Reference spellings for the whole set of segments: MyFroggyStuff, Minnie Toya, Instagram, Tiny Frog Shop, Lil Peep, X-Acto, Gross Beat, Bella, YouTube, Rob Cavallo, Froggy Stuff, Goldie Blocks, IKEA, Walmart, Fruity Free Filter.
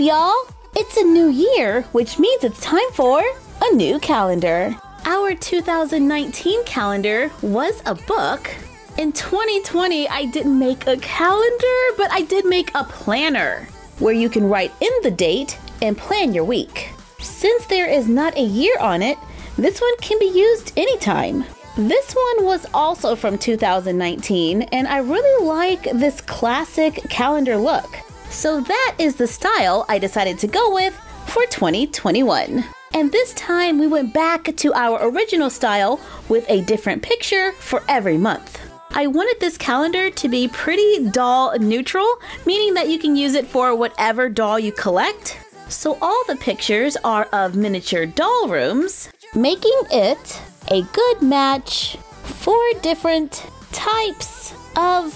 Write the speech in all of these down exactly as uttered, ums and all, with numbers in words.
up, y'all? It's a new year, which means it's time for a new calendar. Our two thousand nineteen calendar was a book. In twenty twenty, I didn't make a calendar, but I did make a planner, where you can write in the date and plan your week. Since there is not a year on it, this one can be used anytime. This one was also from two thousand nineteen, and I really like this classic calendar look. So that is the style I decided to go with for twenty twenty-one. And this time we went back to our original style with a different picture for every month. I wanted this calendar to be pretty doll neutral, meaning that you can use it for whatever doll you collect. So all the pictures are of miniature doll rooms, making it a good match for different types of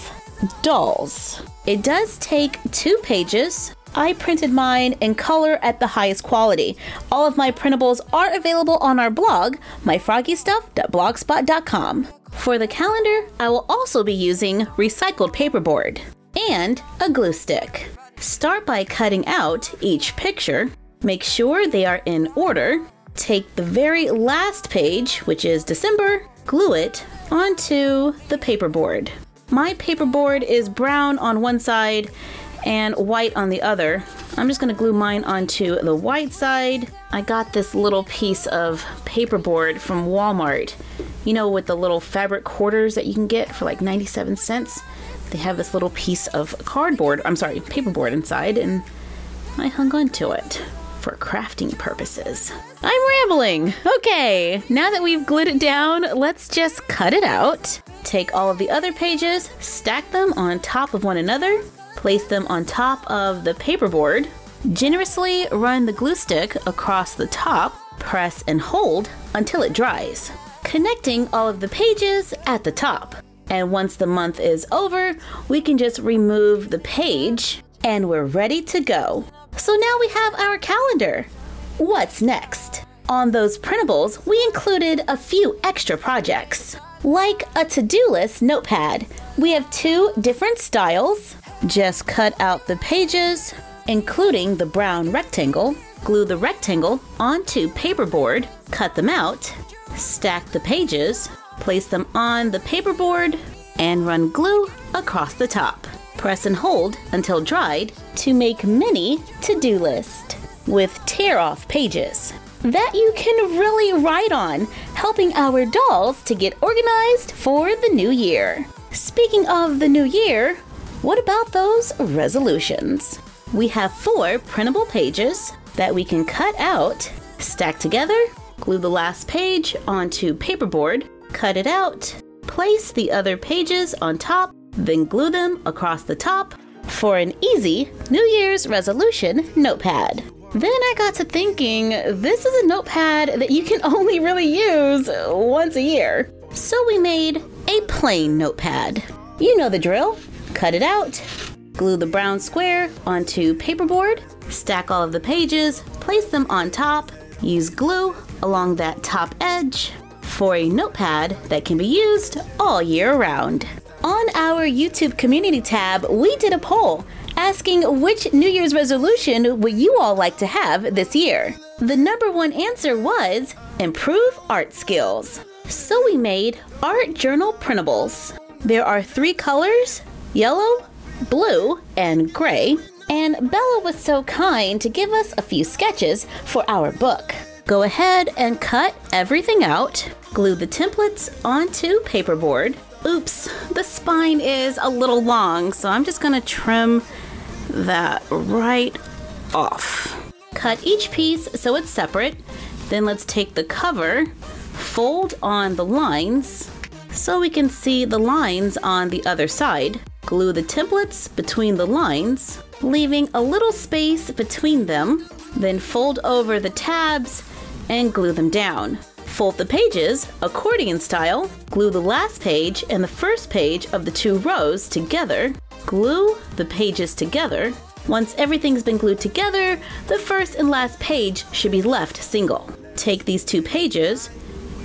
dolls. It does take two pages. I printed mine in color at the highest quality. All of my printables are available on our blog, my froggy stuff dot blogspot dot com. For the calendar, I will also be using recycled paperboard and a glue stick. Start by cutting out each picture. Make sure they are in order. Take the very last page, which is December, glue it onto the paperboard. My paperboard is brown on one side and white on the other. I'm just gonna glue mine onto the white side. I got this little piece of paperboard from Walmart. You know, with the little fabric quarters that you can get for like ninety-seven cents. They have this little piece of cardboard, I'm sorry, paperboard inside, and I hung onto it for crafting purposes. I'm rambling. Okay, now that we've glued it down, let's just cut it out. Take all of the other pages, stack them on top of one another, place them on top of the paperboard, generously run the glue stick across the top, press and hold until it dries, connecting all of the pages at the top. And once the month is over, we can just remove the page and we're ready to go. So now we have our calendar. What's next? On those printables, we included a few extra projects, like a to-do list notepad. We have two different styles. Just cut out the pages, including the brown rectangle, glue the rectangle onto paperboard, cut them out, stack the pages, place them on the paperboard, and run glue across the top. Press and hold until dried to make mini to-do list with tear-off pages that you can really write on, helping our dolls to get organized for the new year. Speaking of the new year, what about those resolutions? We have four printable pages that we can cut out, stack together, glue the last page onto paperboard, cut it out, place the other pages on top, then glue them across the top for an easy New Year's resolution notepad. Then I got to thinking, this is a notepad that you can only really use once a year. So we made a plain notepad. You know the drill. Cut it out, glue the brown square onto paperboard, stack all of the pages, place them on top, use glue along that top edge for a notepad that can be used all year round. On our YouTube community tab, we did a poll asking which New Year's resolution would you all like to have this year. The number one answer was improve art skills. So we made art journal printables. There are three colors, yellow, blue, and gray. And Bella was so kind to give us a few sketches for our book. Go ahead and cut everything out. Glue the templates onto paperboard. Oops, the spine is a little long, so I'm just gonna trim that right off. Cut each piece so it's separate. Then let's take the cover, fold on the lines so we can see the lines on the other side. Glue the templates between the lines, leaving a little space between them. Then fold over the tabs and glue them down. Fold the pages accordion style, glue the last page and the first page of the two rows together, glue the pages together. Once everything's been glued together, the first and last page should be left single. Take these two pages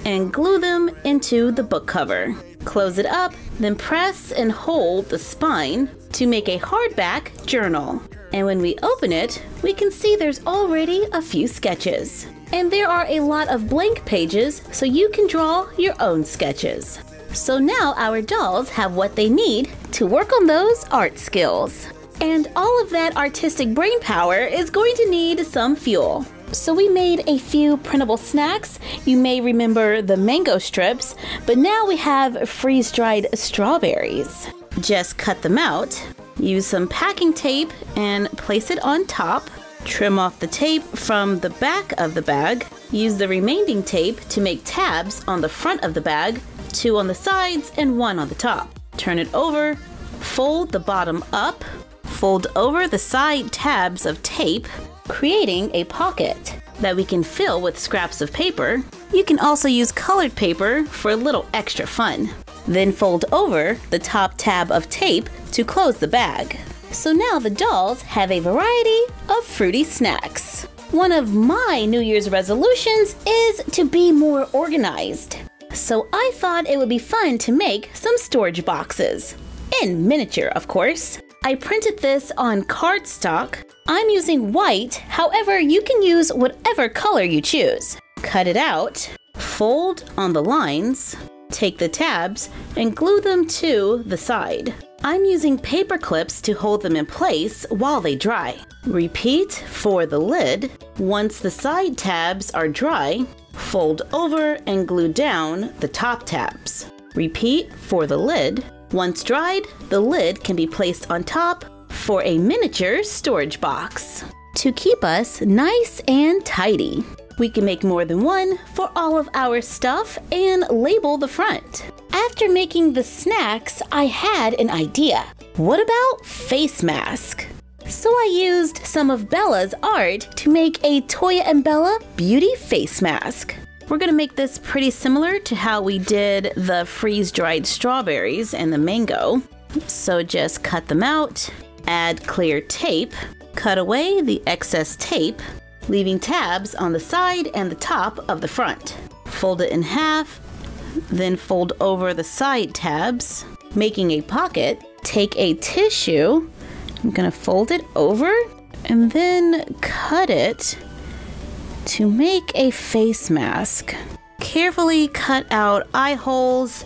and glue them into the book cover. Close it up, then press and hold the spine to make a hardback journal. And when we open it, we can see there's already a few sketches. And there are a lot of blank pages, so you can draw your own sketches. So now our dolls have what they need to work on those art skills. And all of that artistic brain power is going to need some fuel. So we made a few printable snacks. You may remember the mango strips, but now we have freeze-dried strawberries. Just cut them out. Use some packing tape and place it on top. Trim off the tape from the back of the bag. Use the remaining tape to make tabs on the front of the bag, two on the sides and one on the top. Turn it over, fold the bottom up, fold over the side tabs of tape, creating a pocket that we can fill with scraps of paper. You can also use colored paper for a little extra fun. Then fold over the top tab of tape to close the bag. So now the dolls have a variety of fruity snacks. One of my New Year's resolutions is to be more organized. So I thought it would be fun to make some storage boxes. In miniature, of course. I printed this on cardstock. I'm using white, however, you can use whatever color you choose. Cut it out, fold on the lines, take the tabs, and glue them to the side. I'm using paper clips to hold them in place while they dry. Repeat for the lid. Once the side tabs are dry, fold over and glue down the top tabs. Repeat for the lid. Once dried, the lid can be placed on top for a miniature storage box. To keep us nice and tidy, we can make more than one for all of our stuff and label the front. After making the snacks, I had an idea. What about face mask? So I used some of Bella's art to make a Toya and Bella beauty face mask. We're gonna make this pretty similar to how we did the freeze-dried strawberries and the mango. So just cut them out, add clear tape, cut away the excess tape, leaving tabs on the side and the top of the front. Fold it in half, then fold over the side tabs, making a pocket. Take a tissue, I'm gonna fold it over, and then cut it to make a face mask. Carefully cut out eye holes,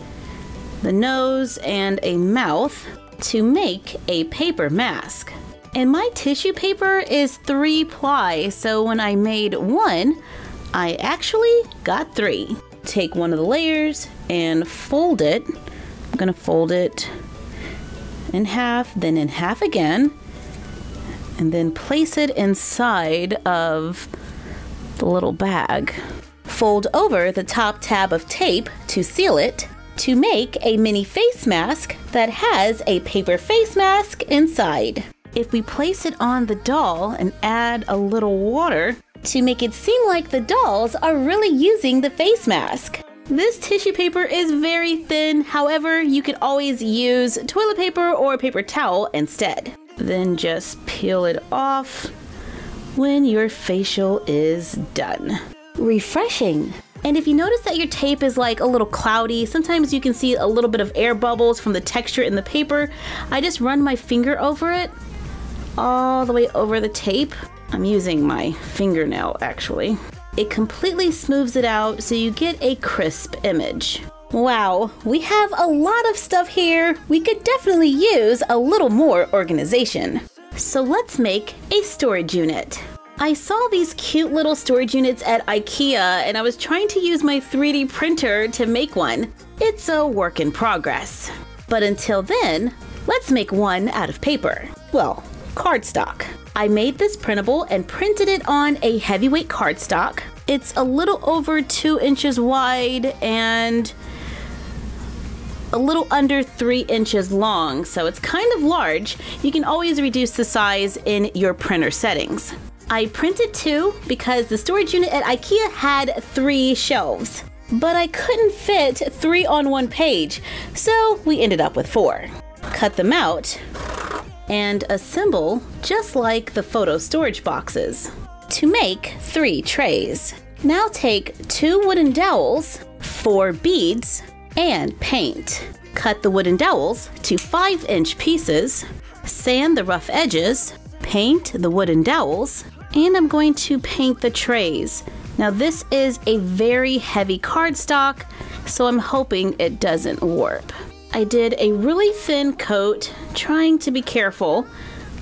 the nose, and a mouth to make a paper mask. And my tissue paper is three ply, so when I made one, I actually got three. Take one of the layers and fold it. I'm gonna fold it in half, then in half again, and then place it inside of the little bag. Fold over the top tab of tape to seal it to make a mini face mask that has a paper face mask inside. If we place it on the doll and add a little water to make it seem like the dolls are really using the face mask. This tissue paper is very thin, however, you can always use toilet paper or a paper towel instead. Then just peel it off when your facial is done. Refreshing. And if you notice that your tape is like a little cloudy, sometimes you can see a little bit of air bubbles from the texture in the paper. I just run my finger over it, all the way over the tape. I'm using my fingernail actually. It completely smooths it out so you get a crisp image. Wow, we have a lot of stuff here. We could definitely use a little more organization. So let's make a storage unit. I saw these cute little storage units at IKEA and I was trying to use my three D printer to make one. It's a work in progress. But until then, let's make one out of paper. Well, cardstock. I made this printable and printed it on a heavyweight cardstock. It's a little over two inches wide and a little under three inches long, so it's kind of large. You can always reduce the size in your printer settings. I printed two because the storage unit at IKEA had three shelves, but I couldn't fit three on one page, so we ended up with four. Cut them out and assemble just like the photo storage boxes to make three trays. Now take two wooden dowels, four beads, and paint. Cut the wooden dowels to five inch pieces, sand the rough edges, paint the wooden dowels, and I'm going to paint the trays. Now this is a very heavy cardstock, so I'm hoping it doesn't warp. I did a really thin coat, trying to be careful.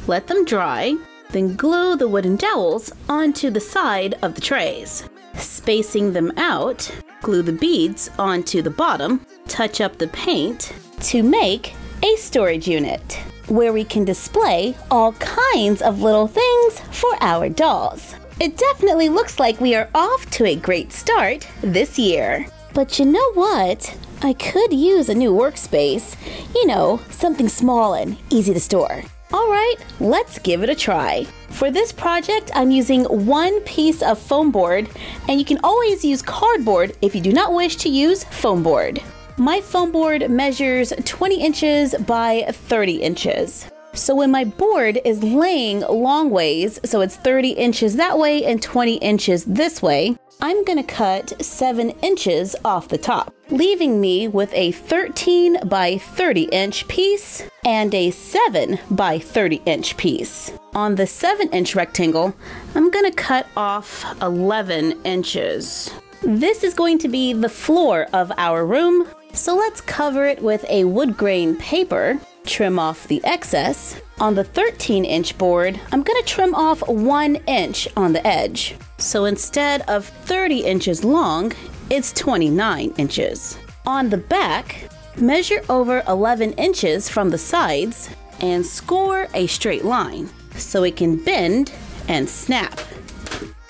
Let them dry, then glue the wooden dowels onto the side of the trays. Spacing them out, glue the beads onto the bottom, touch up the paint to make a storage unit where we can display all kinds of little things for our dolls. It definitely looks like we are off to a great start this year. But you know what? I could use a new workspace. You know, something small and easy to store. Alright, let's give it a try. For this project, I'm using one piece of foam board, and you can always use cardboard if you do not wish to use foam board. My foam board measures twenty inches by thirty inches. So when my board is laying long ways, so it's thirty inches that way and twenty inches this way, I'm gonna cut seven inches off the top, leaving me with a thirteen by thirty inch piece and a seven by thirty inch piece. On the seven inch rectangle, I'm gonna cut off eleven inches. This is going to be the floor of our room, so let's cover it with a wood grain paper, trim off the excess. On the thirteen inch board, I'm gonna trim off one inch on the edge. So instead of thirty inches long, it's twenty-nine inches. On the back, measure over eleven inches from the sides and score a straight line so it can bend and snap.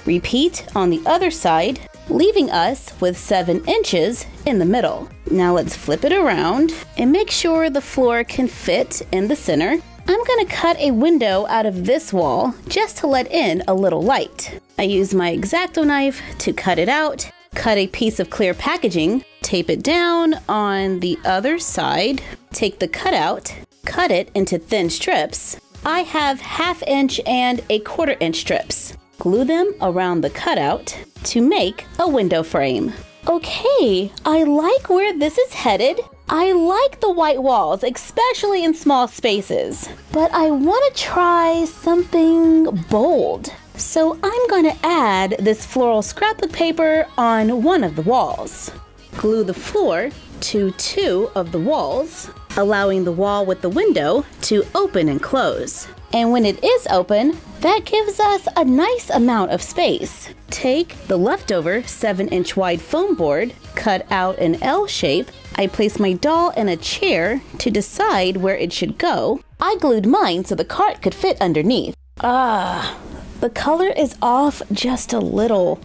Repeat on the other side, leaving us with seven inches in the middle. Now let's flip it around and make sure the floor can fit in the center. I'm gonna cut a window out of this wall just to let in a little light. I use my X-Acto knife to cut it out, cut a piece of clear packaging, tape it down on the other side, take the cutout, cut it into thin strips. I have half inch and a quarter inch strips. Glue them around the cutout to make a window frame. Okay, I like where this is headed. I like the white walls, especially in small spaces, but I want to try something bold. So I'm going to add this floral scrapbook paper on one of the walls. Glue the floor to two of the walls, allowing the wall with the window to open and close. And when it is open, that gives us a nice amount of space. Take the leftover seven inch wide foam board, cut out an L shape. I place my doll in a chair to decide where it should go. I glued mine so the cart could fit underneath. Ah, the color is off just a little.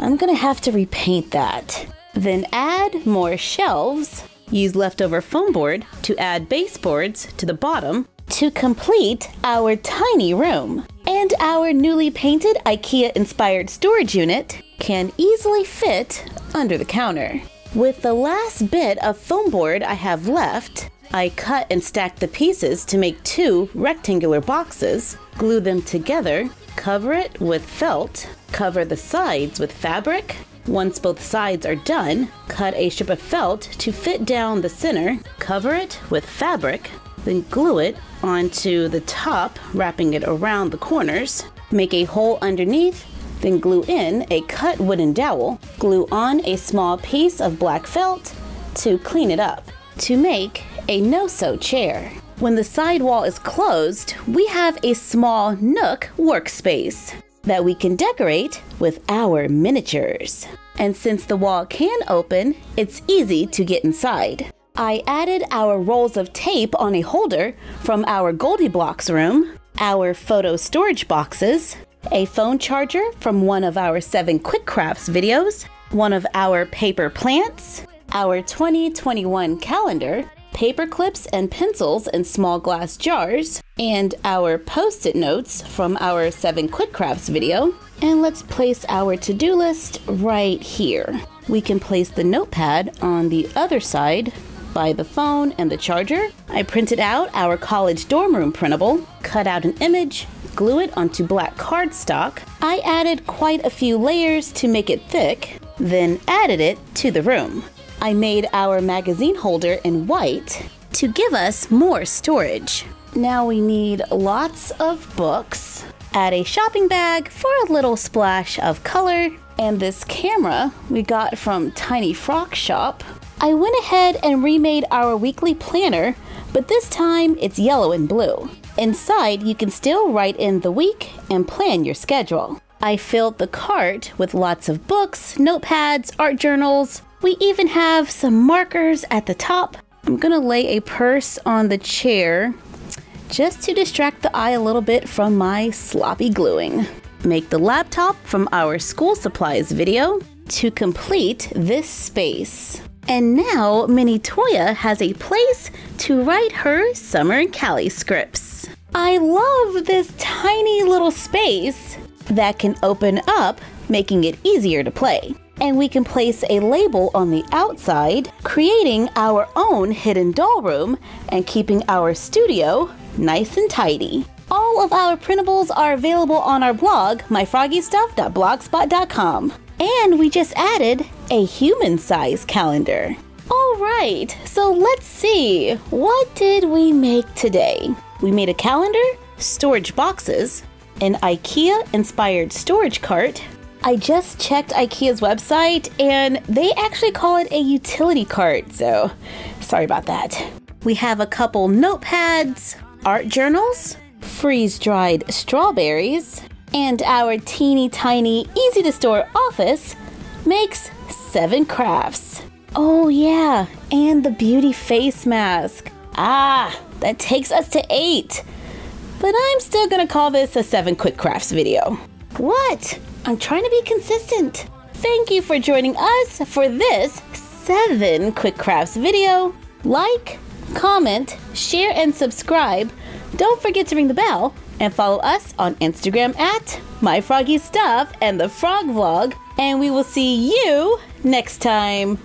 I'm gonna have to repaint that. Then add more shelves. Use leftover foam board to add baseboards to the bottom to complete our tiny room. And our newly painted IKEA-inspired storage unit can easily fit under the counter. With the last bit of foam board I have left, I cut and stack the pieces to make two rectangular boxes, glue them together, cover it with felt, cover the sides with fabric. Once both sides are done, cut a strip of felt to fit down the center, cover it with fabric, then glue it onto the top, wrapping it around the corners. Make a hole underneath, then glue in a cut wooden dowel. Glue on a small piece of black felt to clean it up to make a no-sew chair. When the side wall is closed, we have a small nook workspace that we can decorate with our miniatures. And since the wall can open, it's easy to get inside. I added our rolls of tape on a holder from our Goldie Blocks room, our photo storage boxes, a phone charger from one of our seven quick crafts videos, one of our paper plants, our twenty twenty-one calendar, paper clips and pencils in small glass jars, and our post-it notes from our seven quick crafts video. And let's place our to-do list right here. We can place the notepad on the other side by the phone and the charger. I printed out our college dorm room printable, cut out an image, glue it onto black cardstock. I added quite a few layers to make it thick, then added it to the room. I made our magazine holder in white to give us more storage. Now we need lots of books, add a shopping bag for a little splash of color, and this camera we got from Tiny Frog Shop. I went ahead and remade our weekly planner, but this time it's yellow and blue. Inside, you can still write in the week and plan your schedule. I filled the cart with lots of books, notepads, art journals. We even have some markers at the top. I'm gonna lay a purse on the chair just to distract the eye a little bit from my sloppy gluing. Make the laptop from our school supplies video to complete this space. And now Minnie Toya has a place to write her Summer in Cali scripts. I love this tiny little space that can open up, making it easier to play. And we can place a label on the outside, creating our own hidden doll room and keeping our studio nice and tidy. All of our printables are available on our blog, my froggy stuff dot blogspot dot com. And we just added a human-sized calendar. All right, so let's see. What did we make today? We made a calendar, storage boxes, an IKEA-inspired storage cart. I just checked IKEA's website, and they actually call it a utility cart, so sorry about that. We have a couple notepads, art journals, freeze-dried strawberries, and our teeny tiny, easy to store office makes seven crafts. Oh yeah, and the beauty face mask. Ah, that takes us to eight. But I'm still gonna call this a seven quick crafts video. What? I'm trying to be consistent. Thank you for joining us for this seven quick crafts video. Like, comment, share, and subscribe. Don't forget to ring the bell and follow us on Instagram at myfroggystuff and the Frog Vlog, and we will see you next time.